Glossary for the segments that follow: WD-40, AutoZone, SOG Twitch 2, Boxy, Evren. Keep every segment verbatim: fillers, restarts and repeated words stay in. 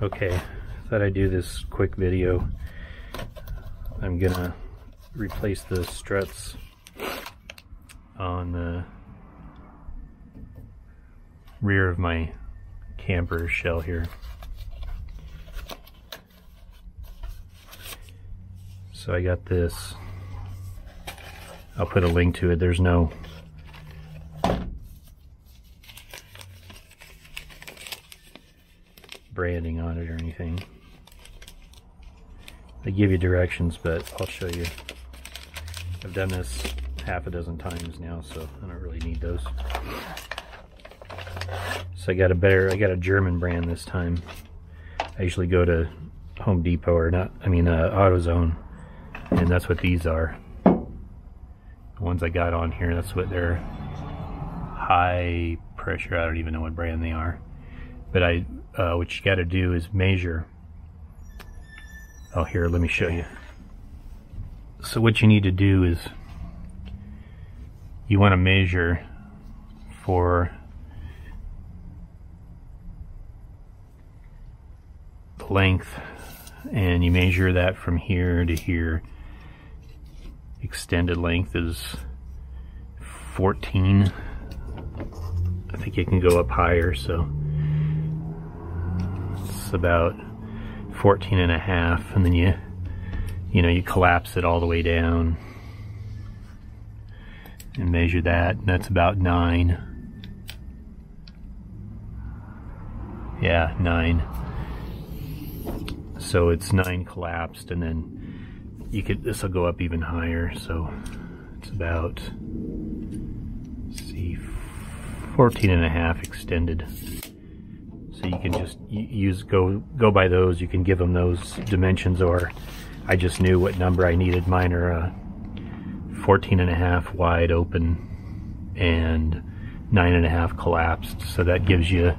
Okay, I thought I'd do this quick video. I'm gonna replace the struts on the rear of my camper shell here. So I got this. I'll put a link to it. There's no branding on it or anything. They give you directions, but I'll show you. I've done this half a dozen times now, so I don't really need those. So I got a better, I got a German brand this time. I usually go to Home Depot or not, I mean uh, AutoZone, and that's what these are. The ones I got on here, that's what they're high pressure. I don't even know what brand they are. But I, uh, what you got to do is measure. Oh, here, let me show you. So what you need to do is you want to measure for the length, and you measure that from here to here. Extended length is fourteen. I think it can go up higher, so about fourteen and a half, and then you you know you collapse it all the way down and measure that, and that's about nine. Yeah, nine. So it's nine collapsed, and then you could, this will go up even higher, so it's about, let's see, fourteen and a half extended. So you can just use, go go by those. You can give them those dimensions, or I just knew what number I needed. Mine are uh, fourteen and a half wide open and nine and a half collapsed. So that gives you,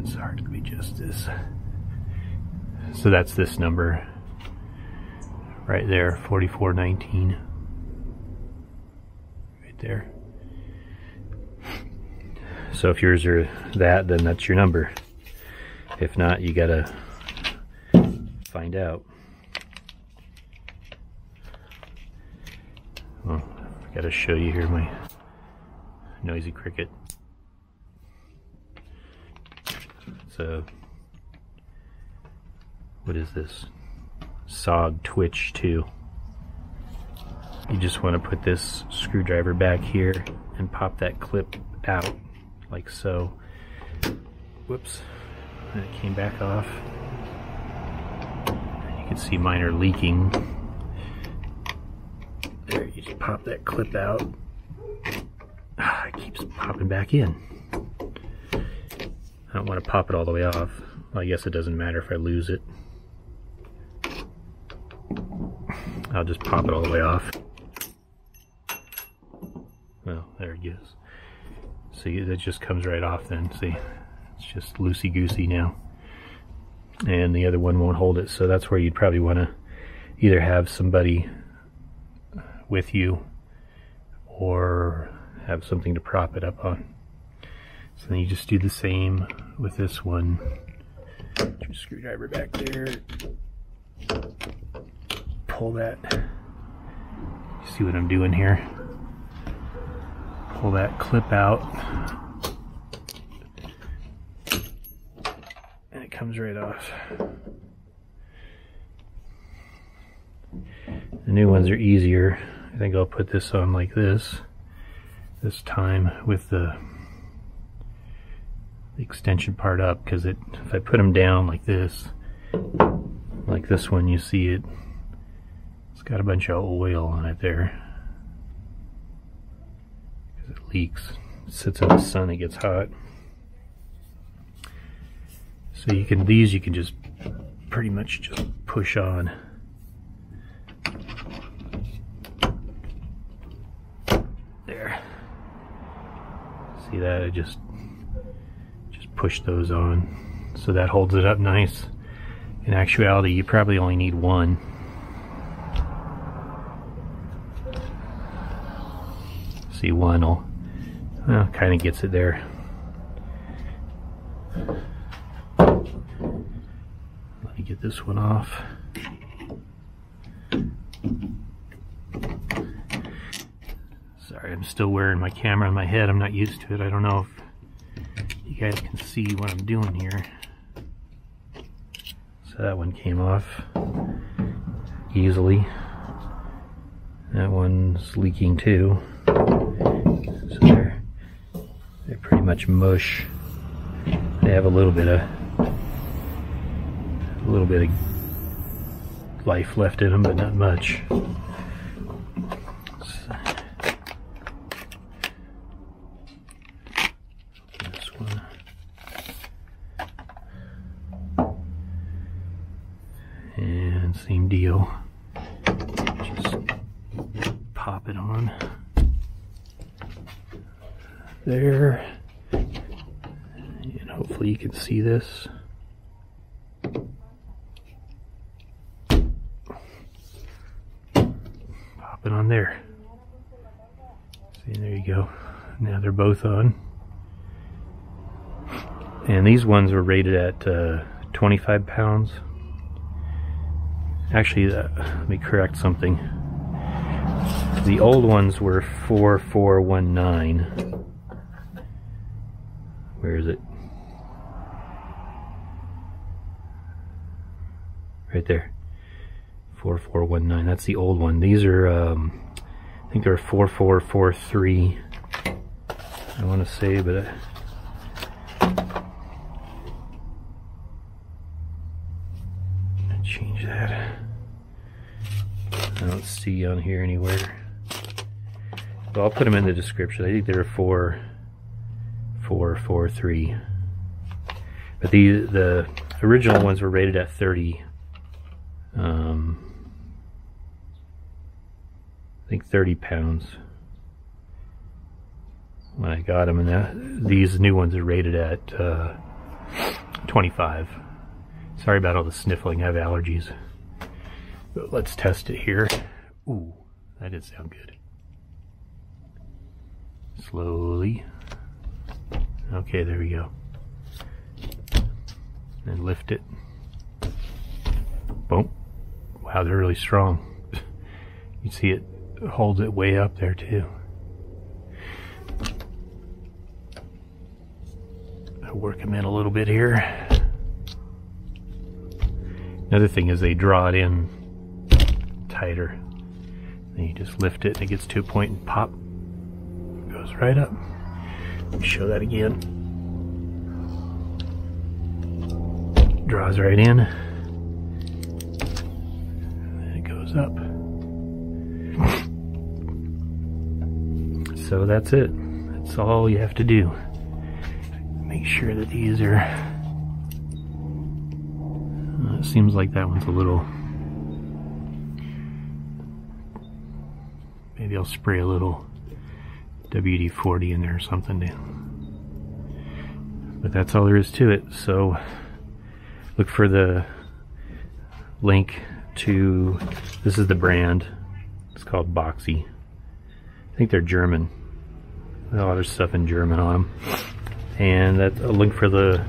it's hard to adjust this. So that's this number right there, forty-four nineteen, right there. So if yours are that, then that's your number. If not, you gotta find out. Well, I gotta show you here my noisy cricket. So, what is this? S O G Twitch two. You just want to put this screwdriver back here and pop that clip out. Like so. Whoops. And it came back off. You can see mine are leaking. There, you just pop that clip out. Ah, it keeps popping back in. I don't want to pop it all the way off. Well, I guess it doesn't matter if I lose it. I'll just pop it all the way off. Well, there it goes. See, it just comes right off then. See, it's just loosey-goosey now. And the other one won't hold it, so that's where you'd probably want to either have somebody with you or have something to prop it up on. So then you just do the same with this one. Put your screwdriver back there. Pull that. You see what I'm doing here? Pull that clip out, and it comes right off. The new ones are easier. I think I'll put this on like this, this time with the extension part up, because it, if I put them down like this, like this one, you see it, it's got a bunch of oil on it there. It leaks. It sits in the sun, it gets hot. So you can, these you can just pretty much just push on. There. See that? I just just push those on. So that holds it up nice. In actuality, you probably only need one. See, one will, well, kind of gets it there. get this one off. Sorry, I'm still wearing my camera on my head. I'm not used to it. I don't know if you guys can see what I'm doing here. So that one came off easily. That one's leaking too. So they're, they're pretty much mush. They have a little bit of a little bit of life left in them, but not much. There, and hopefully you can see this. Pop it on there. See, there you go. Now they're both on. And these ones were rated at uh, twenty-five pounds. Actually, uh, let me correct something. The old ones were four four one nine. Where is it? Right there. four four one nine. That's the old one. These are, um, I think they're four four four three. I want to say, but I... I changed that. I don't see on here anywhere. Well, I'll put them in the description. I think they're four. Four, four, three. But the the original ones were rated at thirty. Um, I think thirty pounds when I got them, and that, these new ones are rated at uh, twenty-five. Sorry about all the sniffling. I have allergies. But let's test it here. Ooh, that did sound good. Slowly. Okay, there we go. And lift it. Boom. Wow, they're really strong. You see it holds it way up there too. I'll work them in a little bit here. Another thing is they draw it in tighter. Then you just lift it and it gets to a point and pop. It goes right up. Let me show that again. Draws right in. And it goes up. So that's it. That's all you have to do. Make sure that these are... Uh, it seems like that one's a little... Maybe I'll spray a little W D forty in there or something, to, but that's all there is to it. So look for the link to, this is the brand, it's called Boxy. I think they're German. A lot of stuff in German on them. And that's a link for the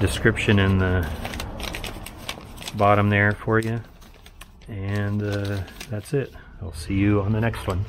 description in the bottom there for you. And uh, that's it. I'll see you on the next one.